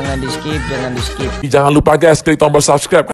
jangan di skip. Jangan lupa guys, klik tombol subscribe.